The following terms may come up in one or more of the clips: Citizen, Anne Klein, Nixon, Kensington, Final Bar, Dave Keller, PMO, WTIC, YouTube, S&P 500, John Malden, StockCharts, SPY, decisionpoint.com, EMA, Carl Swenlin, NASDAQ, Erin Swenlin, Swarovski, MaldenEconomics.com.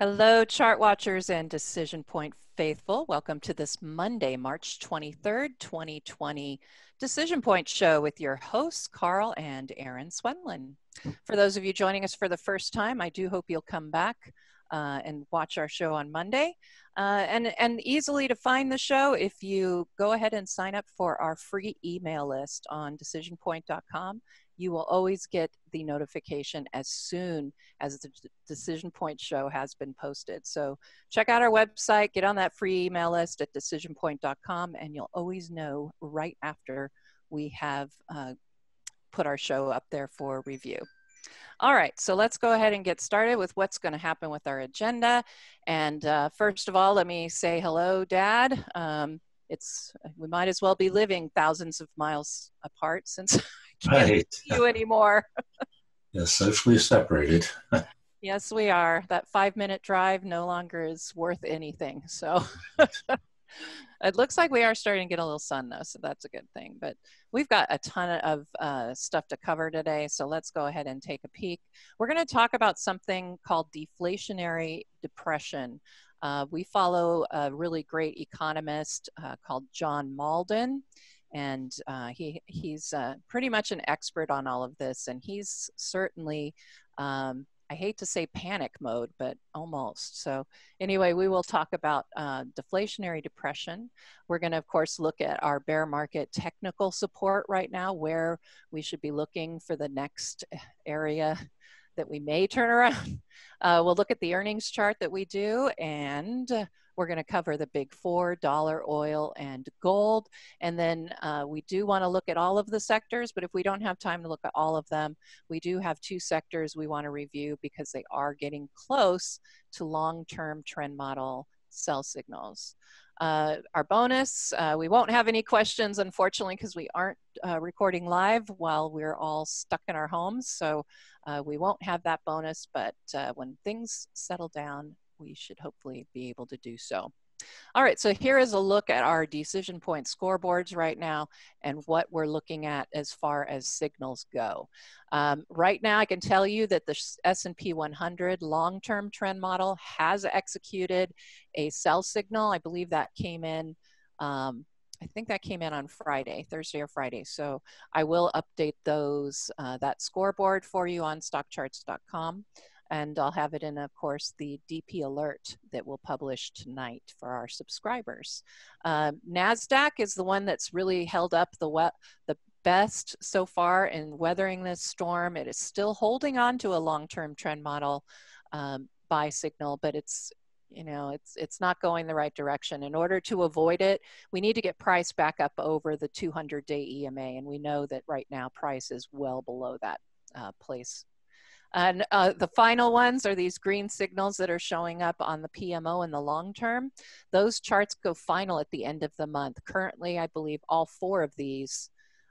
Hello, chart watchers and Decision Point faithful. Welcome to this Monday, March 23rd, 2020 Decision Point show with your hosts, Carl and Erin Swenlin. For those of you joining us for the first time, I do hope you'll come back and watch our show on Monday. And easily to find the show if you go ahead and sign up for our free email list on decisionpoint.com. You will always get the notification as soon as the Decision Point show has been posted. So check out our website, get on that free email list at decisionpoint.com, and you'll always know right after we have put our show up there for review. All right, so let's go ahead and get started with what's going to happen with our agenda. And first of all, let me say hello, Dad. We might as well be living thousands of miles apart since can't see you anymore. Yes, socially separated. Yes, we are. That 5-minute drive no longer is worth anything. So it looks like we are starting to get a little sun though, so that's a good thing. But we've got a ton of stuff to cover today, so let's go ahead and take a peek. We're going to talk about something called deflationary depression. We follow a really great economist called John Malden. And he's pretty much an expert on all of this. And he's certainly, I hate to say panic mode, but almost. So anyway, we will talk about deflationary depression. We're going to, of course, look at our bear market technical support right now, where we should be looking for the next area that we may turn around. We'll look at the earnings chart that we do, and we're going to cover the big four, dollar, oil, and gold. And then we do want to look at all of the sectors, but if we don't have time to look at all of them, we do have two sectors we want to review because they are getting close to long-term trend model sell signals. Our bonus, we won't have any questions, unfortunately, because we aren't recording live while we're all stuck in our homes. So we won't have that bonus, but when things settle down, we should hopefully be able to do so. All right, so here is a look at our Decision Point scoreboards right now and what we're looking at as far as signals go. Right now, I can tell you that the S&P 100 long-term trend model has executed a sell signal. I believe that came in, I think that came in on Friday, Thursday or Friday. So I will update those, that scoreboard for you on StockCharts.com. And I'll have it in, of course, the DP alert that we'll publish tonight for our subscribers. NASDAQ is the one that's really held up the best so far in weathering this storm. It is still holding on to a long-term trend model buy signal, but it's, you know, it's not going the right direction. In order to avoid it, we need to get price back up over the 200-day EMA, and we know that right now price is well below that place. And the final ones are these green signals that are showing up on the PMO in the long term. Those charts go final at the end of the month. Currently, I believe all four of these,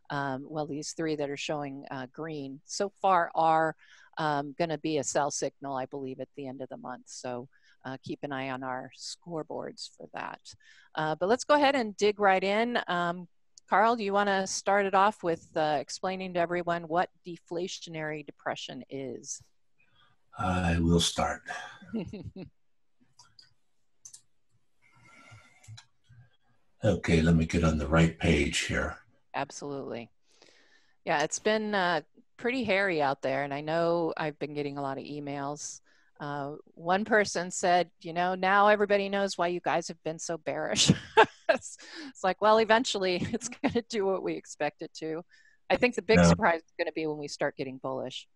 well, these three that are showing green so far are going to be a sell signal, I believe, at the end of the month. So keep an eye on our scoreboards for that. But let's go ahead and dig right in. Carl, do you want to start it off with explaining to everyone what deflationary depression is? I will start. Okay, let me get on the right page here. Absolutely. Yeah, it's been pretty hairy out there, and I know I've been getting a lot of emails. One person said, you know, now everybody knows why you guys have been so bearish. It's like, well, eventually it's going to do what we expect it to. I think the big surprise is going to be when we start getting bullish.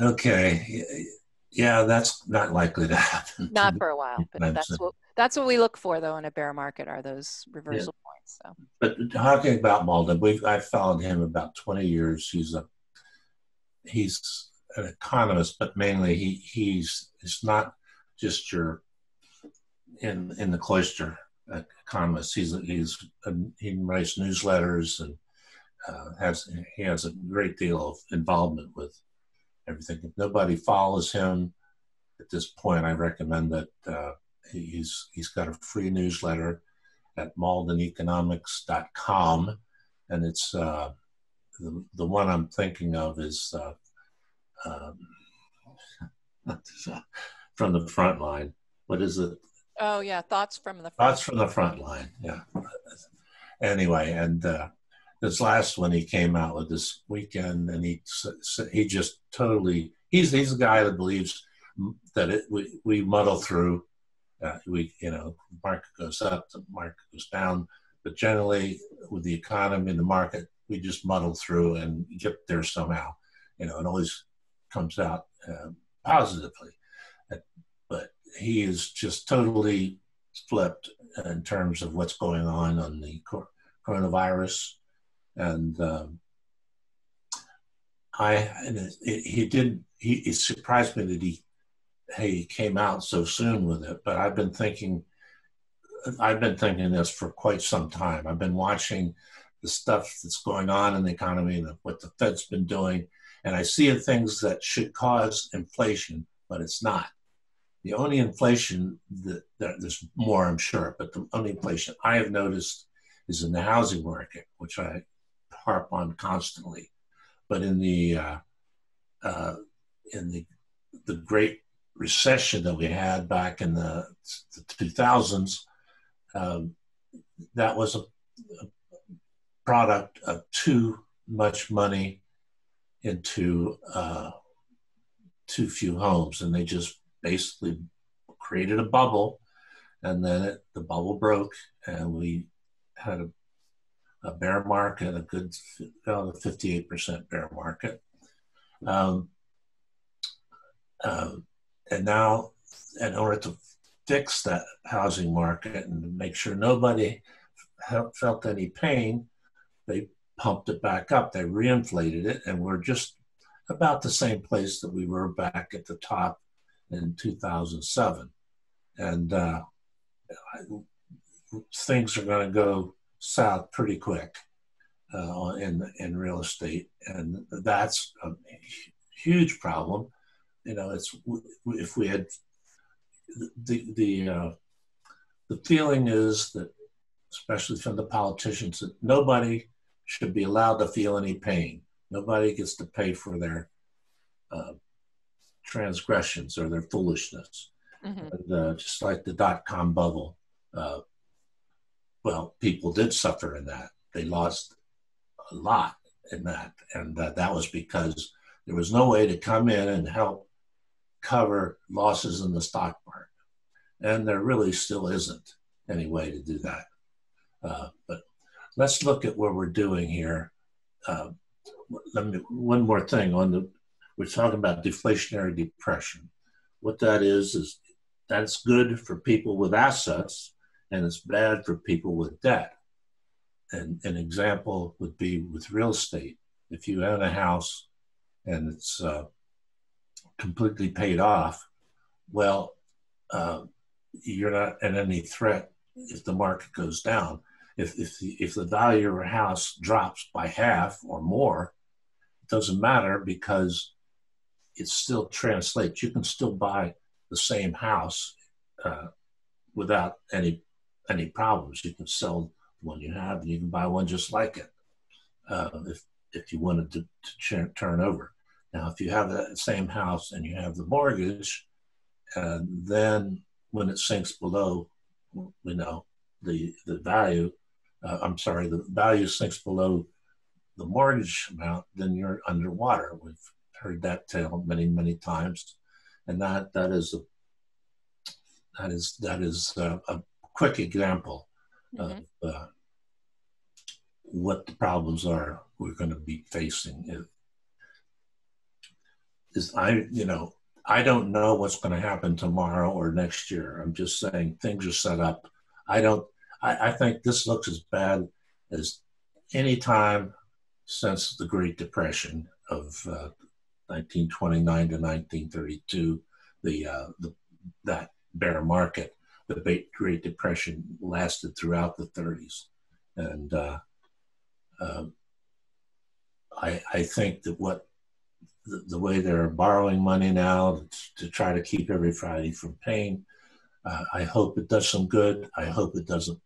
Okay. Yeah, that's not likely to happen. Not for a while, but that's what we look for, though, in a bear market are those reversal points. So. But talking about Malden, I've followed him about 20 years. He's an economist, but mainly he's not just your in the cloister economist. He writes newsletters and he has a great deal of involvement with everything. If nobody follows him at this point, I recommend that he's got a free newsletter at MaldenEconomics.com, and it's the one I'm thinking of is. from the front line. What is it? Oh yeah, thoughts from the front. Thoughts from the front line. Yeah. Anyway, and this last one he came out with this weekend, and he just totally he's a guy that believes that we muddle through. The market goes up, the market goes down, but generally with the economy and the market, we just muddle through and get there somehow. It always comes out positively. But he is just totally flipped in terms of what's going on the coronavirus. And it surprised me that he came out so soon with it, but I've been thinking this for quite some time. I've been watching the stuff that's going on in the economy and what the Fed's been doing, and I see things that should cause inflation, but it's not. The only inflation that there's more, I'm sure, but the only inflation I have noticed is in the housing market, which I harp on constantly. But in the Great Recession that we had back in the 2000s, that was a product of too much money into too few homes, and they just basically created a bubble, and then the bubble broke, and we had a bear market, a good 58% bear market. And now, in order to fix that housing market and make sure nobody felt any pain, they pumped it back up. They reinflated it, and we're just about the same place that we were back at the top in 2007. And things are going to go south pretty quick in real estate, and that's a huge problem. If we had the feeling is that, especially from the politicians, that nobody should be allowed to feel any pain. Nobody gets to pay for their transgressions or their foolishness. Mm-hmm. And, just like the dot-com bubble, people did suffer in that. They lost a lot in that, and that was because there was no way to come in and help cover losses in the stock market. And there really still isn't any way to do that. But let's look at what we're doing here. One more thing we're talking about deflationary depression. What that is that's good for people with assets, and it's bad for people with debt. And an example would be with real estate. If you own a house and it's completely paid off, you're not at any threat if the market goes down. If the value of your house drops by half or more, it doesn't matter because it still translates. You can still buy the same house without any problems. You can sell the one you have, and you can buy one just like it if you wanted to turn over. Now, if you have that same house and you have the mortgage, then when it sinks below, the value, the value sinks below the mortgage amount, then you're underwater. We've heard that tale many, many times. And that is a quick example mm-hmm. of what the problems are we're going to be facing. I don't know what's going to happen tomorrow or next year. I'm just saying things are set up. I think this looks as bad as any time since the Great Depression of 1929 to 1932, that bear market. The Great Depression lasted throughout the 30s. And I think that the way they're borrowing money now to try to keep everybody from paying, I hope it does some good. I hope it doesn't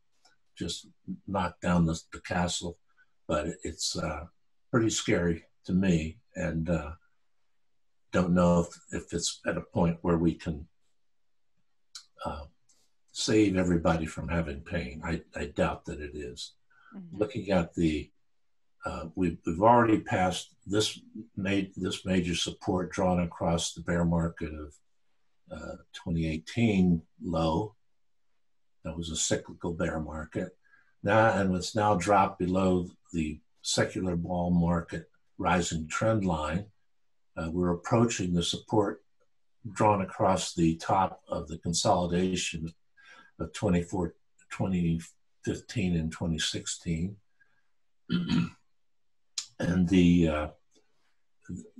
just knock down the castle, but it's pretty scary to me. And don't know if it's at a point where we can save everybody from having pain. I doubt that it is. Mm-hmm. Looking at the, we've already passed this, made this major support drawn across the bear market of 2018 low. That was a cyclical bear market. And it's now dropped below the secular bull market rising trend line. We're approaching the support drawn across the top of the consolidation of 2015 and 2016. And the,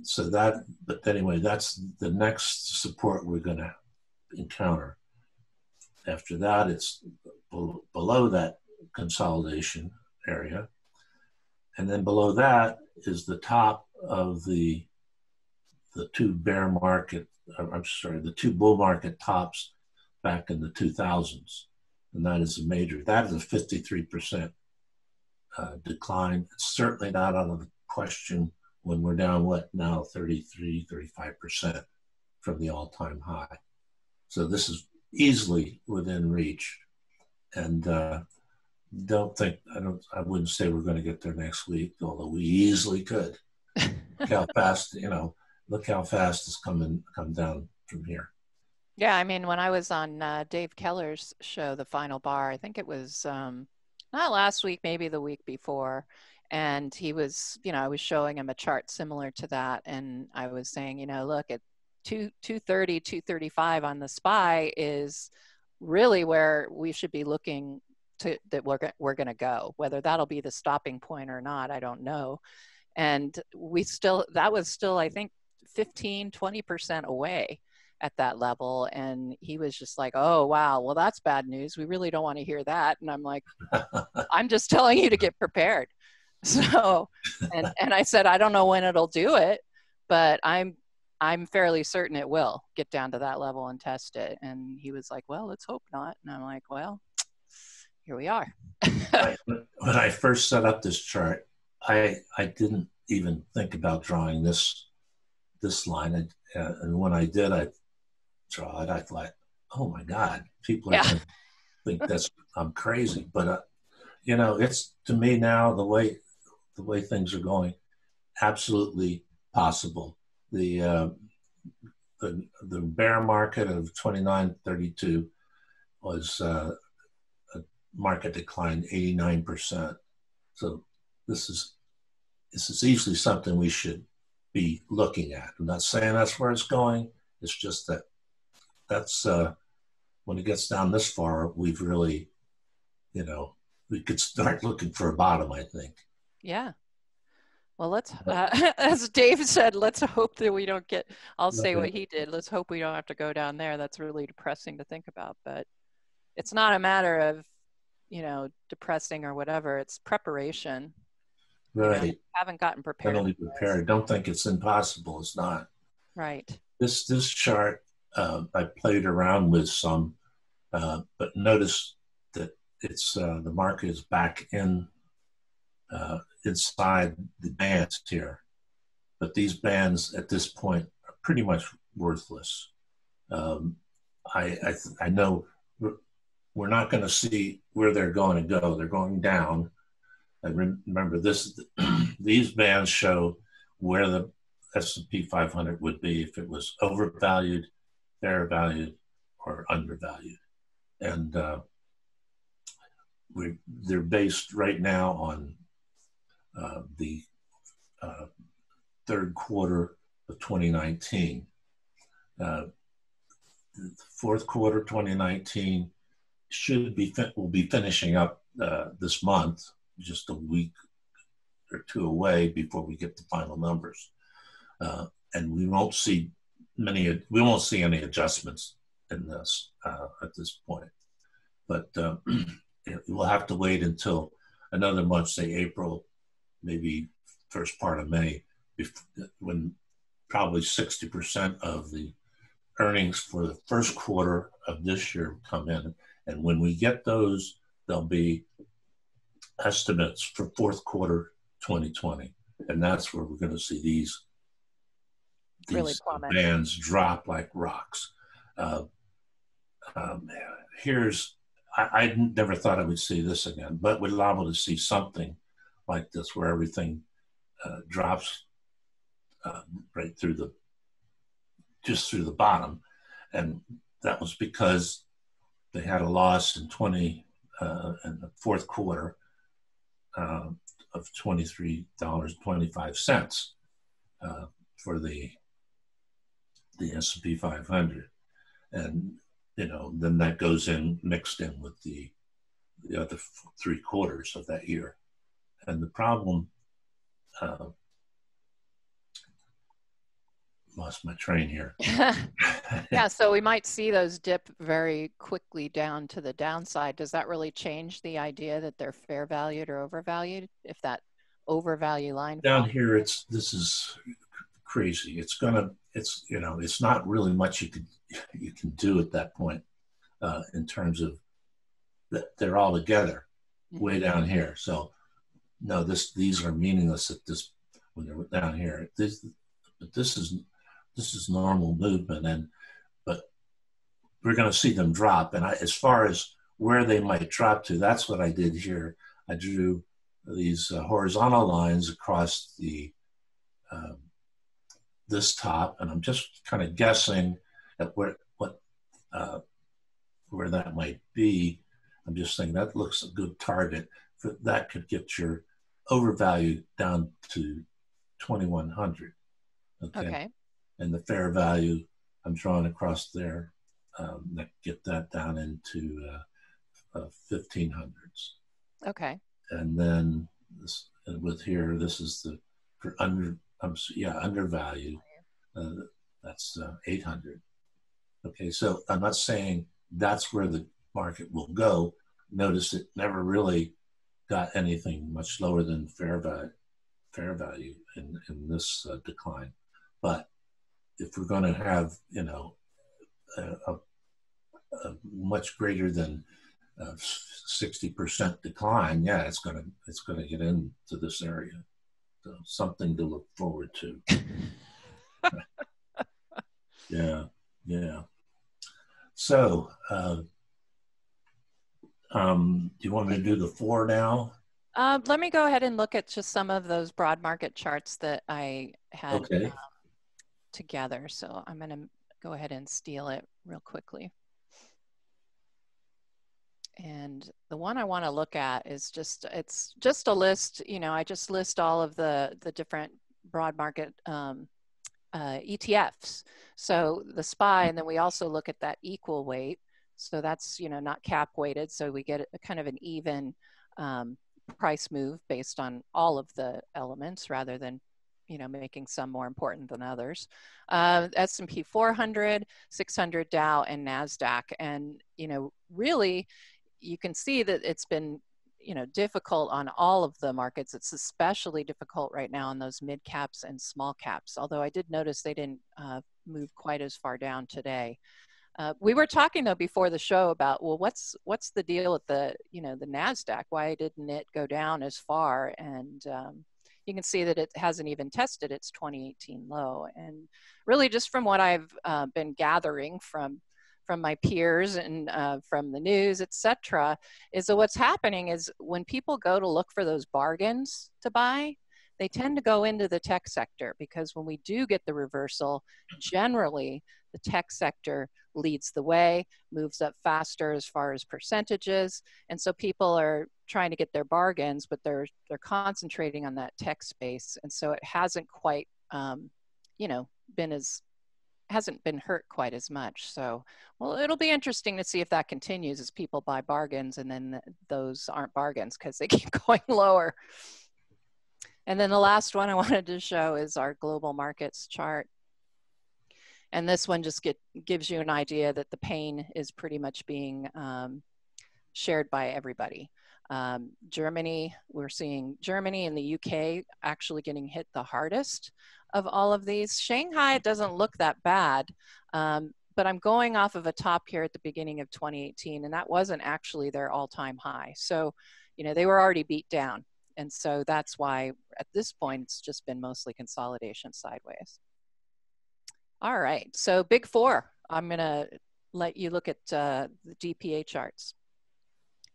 so that, but anyway, that's the next support we're going to encounter. After that, it's below that consolidation area. And then below that is the top of the two bear market, I'm sorry, the two bull market tops back in the 2000s. And that is a major, that is a 53% decline. It's certainly not out of the question when we're down, what now, 33, 35% from the all-time high. So this is easily within reach. And I wouldn't say we're going to get there next week, although we easily could. Look how fast, you know, look how fast it's come down from here. Yeah, I mean, when I was on Dave Keller's show, The Final Bar, I think it was not last week, maybe the week before. And he was, you know, I was showing him a chart similar to that. And I was saying, you know, look at 230, 235 on the SPY is really where we should be looking to, that we're going to go. Whether that'll be the stopping point or not, I don't know. And we still, that was still, I think, 15, 20% away at that level. And he was just like, oh, wow, well, that's bad news. We really don't want to hear that. And I'm like, I'm just telling you to get prepared. So, and I said, I don't know when it'll do it, but I'm fairly certain it will get down to that level and test it. And he was like, well, let's hope not. And I'm like, well, here we are. When I first set up this chart, I didn't even think about drawing this line. And when I did, I draw it, I thought, oh my God, people are going to think that's, I'm crazy. But, you know, it's to me now, the way things are going, absolutely possible. The bear market of 2932 was a market decline 89%. So this is easily something we should be looking at. I'm not saying that's where it's going. It's just that that's when it gets down this far, we've really, you know, we could start looking for a bottom, I think. Yeah. Well, let's, as Dave said, let's hope that we don't get, I'll say what he did. Let's hope we don't have to go down there. That's really depressing to think about, but it's not a matter of, you know, depressing or whatever. It's preparation. Right. You know, haven't gotten prepared. Not only prepared. Don't think it's impossible. It's not. Right. This chart, I played around with some, but notice that it's, the market is back in, inside the bands here, but these bands at this point are pretty much worthless. I know we're not going to see where they're going to go. They're going down. I remember this. These bands show where the S&P 500 would be if it was overvalued, fair valued, or undervalued, and they're based right now on the third quarter of 2019. The fourth quarter 2019 will be finishing up this month, just a week or two away before we get the final numbers, and we won't see any adjustments in this at this point. But we'll have to wait until another month, say April, maybe first part of May, when probably 60% of the earnings for the first quarter of this year come in. And when we get those, there'll be estimates for fourth quarter 2020. And that's where we're going to see these really plummet. Bands drop like rocks. I never thought I would see this again, but we're liable to see something like this where everything drops right through the, just through the bottom. And that was because they had a loss in the fourth quarter of $23.25 for the S&P 500. And, you know, then that goes in, mixed in with the other three quarters of that year. And the problem, lost my train here. Yeah, so we might see those dip very quickly down to the downside. Does that really change the idea that they're fair valued or overvalued? If that overvalue line down here, it's, this is crazy. It's gonna, it's, you know, it's not really much you can do at that point in terms of that they're all together way down here. So no, these are meaningless at this when they're down here. This is normal movement, but we're going to see them drop. And as far as where they might drop to, that's what I did here. I drew these horizontal lines across the this top, and I'm just kind of guessing at where that might be. I'm just thinking that looks a good target for that. Could get your overvalue down to 2100. Okay. And the fair value I'm drawing across there, get that down into 1500s. Okay. And then this, and with here, this is the for under, undervalue. That's 800. Okay, so I'm not saying that's where the market will go. Notice it never really got anything much lower than fair value in this decline. But if we're going to have, you know, a much greater than 60% decline, yeah, it's going to get into this area. So something to look forward to. yeah. So, do you want me to do the four now? Let me go ahead and look at just some of those broad market charts that I had. Okay. Together. So I'm going to go ahead and steal it real quickly. And the one I want to look at is just a list, you know, I just list all of the different broad market ETFs. So the SPY, and then we also look at that equal weight. So that's, you know, not cap weighted. So we get a kind of an even price move based on all of the elements rather than, you know, making some more important than others. S&P 400, 600, Dow, and NASDAQ. And, you know, really, you can see that it's been, you know, difficult on all of the markets. It's especially difficult right now on those mid caps and small caps, although I did notice they didn't move quite as far down today. We were talking, though, before the show about, well, what's the deal with the, you know, the NASDAQ? Why didn't it go down as far? And, you can see that it hasn't even tested its 2018 low. And really just from what I've been gathering from my peers and from the news, et cetera, is that what's happening is when people go to look for those bargains to buy, they tend to go into the tech sector, because when we do get the reversal, generally the tech sector leads the way, moves up faster as far as percentages. And so people are trying to get their bargains, but they're concentrating on that tech space. And so it hasn't quite, you know, hasn't been hurt quite as much. So, well, it'll be interesting to see if that continues as people buy bargains and then those aren't bargains because they keep going lower. And then the last one I wanted to show is our global markets chart. And this one just gives you an idea that the pain is pretty much being shared by everybody. Germany, we're seeing Germany and the UK actually getting hit the hardest of all of these. Shanghai, it doesn't look that bad, but I'm going off of a top here at the beginning of 2018, and that wasn't actually their all-time high. So, you know, they were already beat down. And so that's why at this point, it's just been mostly consolidation sideways. All right, so big four. I'm going to let you look at the DPA charts.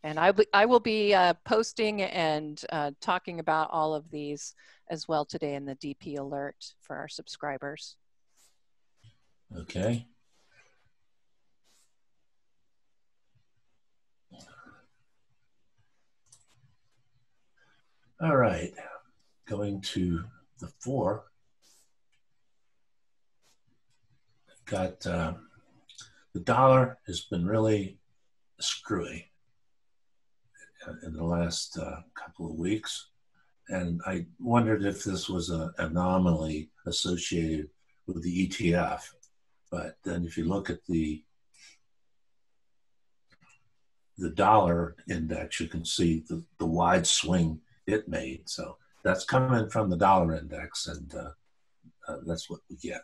And I will be posting and talking about all of these as well today in the DP alert for our subscribers. Okay. All right, going to the four. Got the dollar has been really screwy in the last couple of weeks. And I wondered if this was an anomaly associated with the ETF. But then if you look at the dollar index, you can see the wide swing it made. So that's coming from the dollar index, and that's what we get.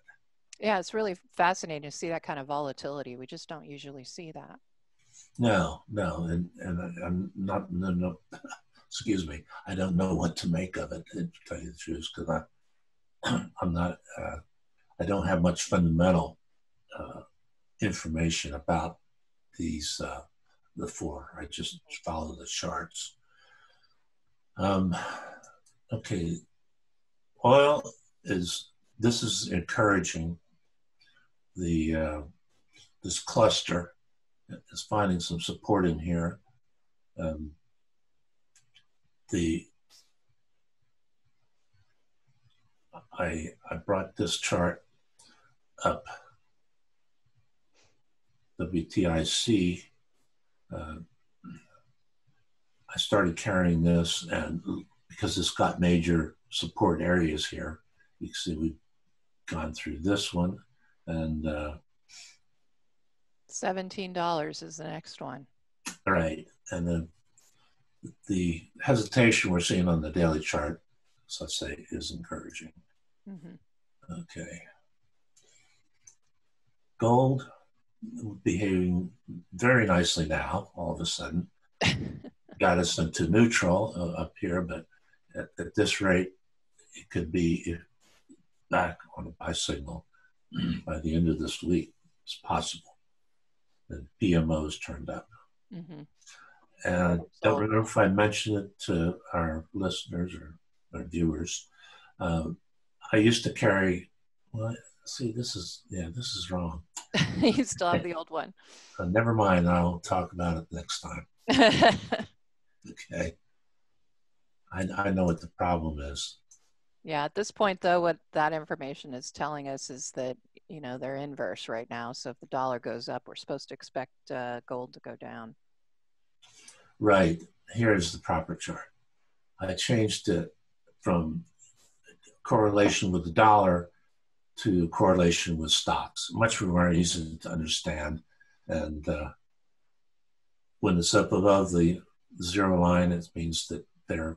Yeah, it's really fascinating to see that kind of volatility. We just don't usually see that. No, no, and excuse me, I don't know what to make of it, to tell you the truth, because I don't have much fundamental information about these, the four. I just follow the charts. Okay, oil is, this is encouraging. The, this cluster is finding some support in here. I brought this chart up. WTIC, I started carrying this, and because it's got major support areas here, you can see we've gone through this one, and $17 is the next one. All right, and then the hesitation we're seeing on the daily chart, so let's say, is encouraging. Mm-hmm. Okay. Gold behaving very nicely now, all of a sudden. Got us into neutral up here, but at this rate, it could be back on a buy signal by the end of this week. It's possible. The PMOs turned up. Mm-hmm. And I don't remember if I mentioned it to our listeners or viewers. I used to carry, well, see, this is wrong. You still have the old one. Never mind, I'll talk about it next time. Okay. I know what the problem is. Yeah, at this point, though, what that information is telling us is that, you know, they're inverse right now. So if the dollar goes up, we're supposed to expect gold to go down. Right. Here's the proper chart. I changed it from correlation with the dollar to correlation with stocks. Much more easy to understand. And when it's up above the zero line, it means that they're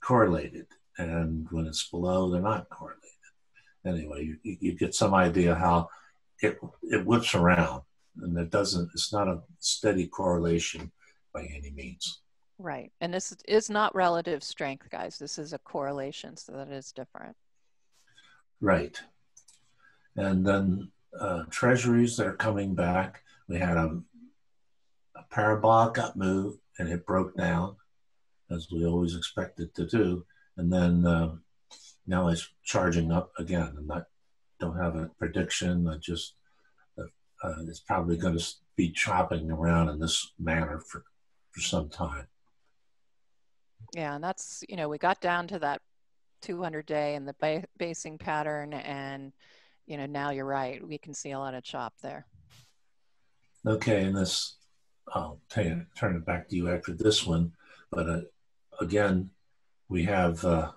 correlated. And when it's below, they're not correlated. Anyway, you get some idea how it whips around, and it's not a steady correlation by any means. Right, and this is not relative strength, guys. This is a correlation, so that is different. Right, and then treasuries, they're coming back. We had a parabolic up move, and it broke down, as we always expect it to do. And then now it's charging up again. I don't have a prediction. I just, it's probably going to be chopping around in this manner for some time. Yeah, and that's, you know, we got down to that 200-day and the basing pattern, and, you know, now you're right. We can see a lot of chop there. Okay, and this, I'll turn it back to you after this one. But again, we have the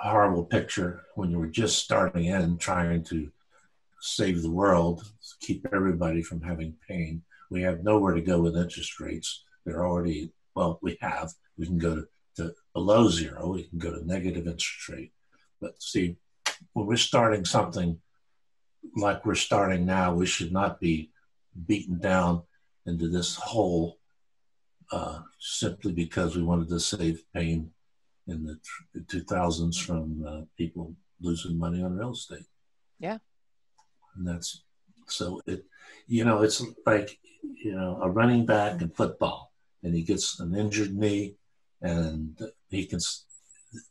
horrible picture when you were just starting in, trying to save the world, keep everybody from having pain. We have nowhere to go with interest rates. They're already, well, we can go to below zero, we can go to negative interest rate. But see, when we're starting something like we're starting now, we should not be beaten down into this hole simply because we wanted to save pain in the 2000s from people losing money on real estate. Yeah, And that's, so it, you know, it's like, you know, a running back in football, and he gets an injured knee, and he can,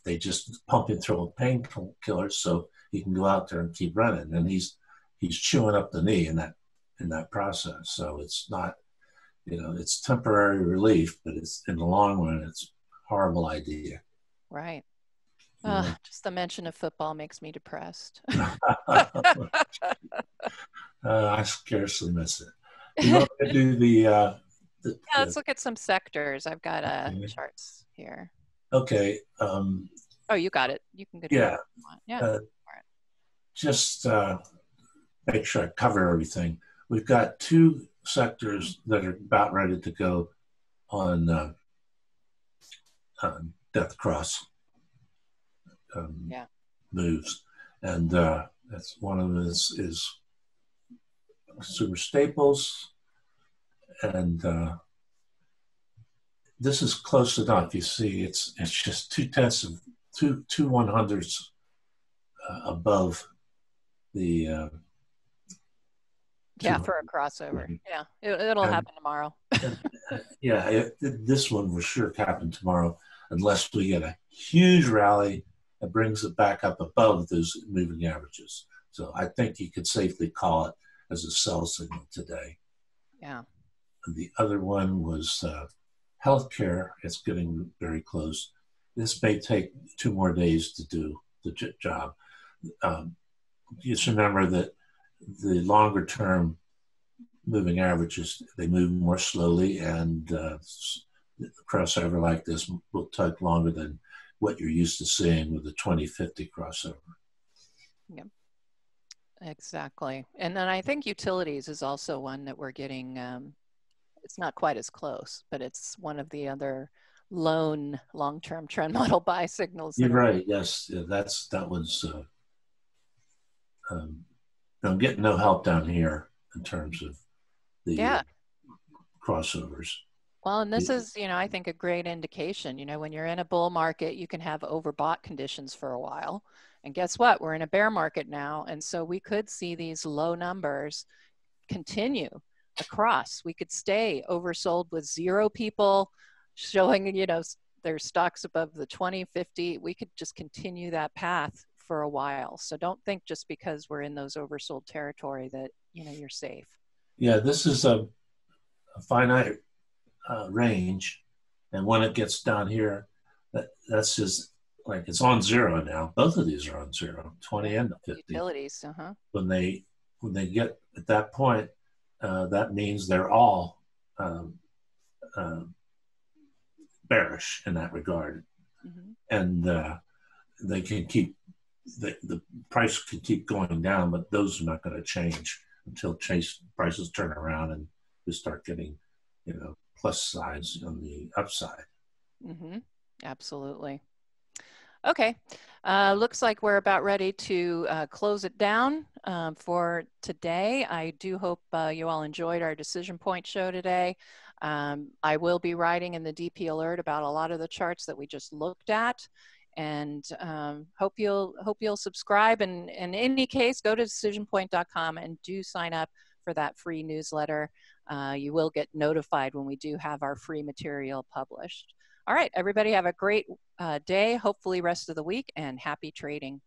they just pump him through a painkiller so he can go out there and keep running. And he's chewing up the knee in that process. So it's not, you know, it's temporary relief, but it's in the long run, it's a horrible idea. Right. Just the mention of football makes me depressed. I scarcely miss it. You want to do the yeah, let's look at some sectors. I've got charts here. Okay. Oh, you got it. You can go. Yeah. If you want. Yeah. Just make sure I cover everything. We've got two sectors that are about ready to go on death cross moves, and that's one of them is consumer staples, and this is close enough. You see, it's just 0.2 of 2/100 above the. Yeah, for a crossover. Yeah, it'll happen tomorrow. Yeah, this one will sure happen tomorrow, unless we get a huge rally that brings it back up above those moving averages. So I think you could safely call it as a sell signal today. Yeah. And the other one was healthcare. It's getting very close. This may take 2 more days to do the job. Just remember that the longer term moving averages, they move more slowly, and a crossover like this will take longer than what you're used to seeing with the 2050 crossover. Yep, exactly. And then I think utilities is also one that we're getting, it's not quite as close, but it's one of the other lone long-term trend model buy signals. You're right, yes, yeah, that was, I'm getting no help down here in terms of the crossovers. Well, and this is, you know, I think a great indication, you know, when you're in a bull market, you can have overbought conditions for a while. And guess what? We're in a bear market now. And so we could see these low numbers continue across. We could stay oversold with 0 people showing, you know, their stocks above the 20, 50. We could just continue that path for a while. So don't think just because we're in those oversold territory that, you know, you're safe. Yeah, this is a finite range, and when it gets down here, that's just like it's on 0 now. Both of these are on 0, 20 and 50. Utilities, when they get at that point, that means they're all bearish in that regard, and they can keep the price can keep going down, but those are not going to change until prices turn around and we start getting, you know, plus sides on the upside. Absolutely. Okay. Looks like we're about ready to close it down for today. I do hope you all enjoyed our Decision Point show today. I will be writing in the DP Alert about a lot of the charts that we just looked at, and hope you'll subscribe. And in any case, go to decisionpoint.com and do sign up for that free newsletter. You will get notified when we do have our free material published. All right, everybody have a great day, hopefully rest of the week, and happy trading.